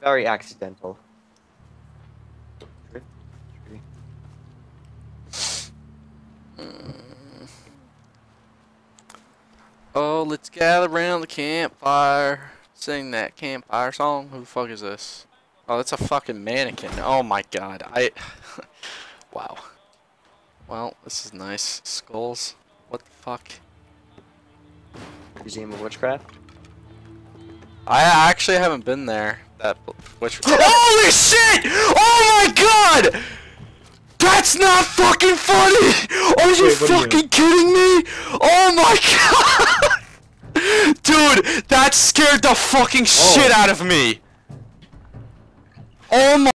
Very accidental. Oh, let's gather around the campfire. Sing that campfire song. Who the fuck is this? Oh, that's a fucking mannequin. Oh my god. Wow. Well, this is nice. Skulls. What the fuck? Museum of Witchcraft? I actually haven't been there. That witchcraft. Holy shit! Oh my god! That's not fucking funny! Are you fucking kidding me? Oh my god! Dude, that scared the fucking shit out of me! Oh my-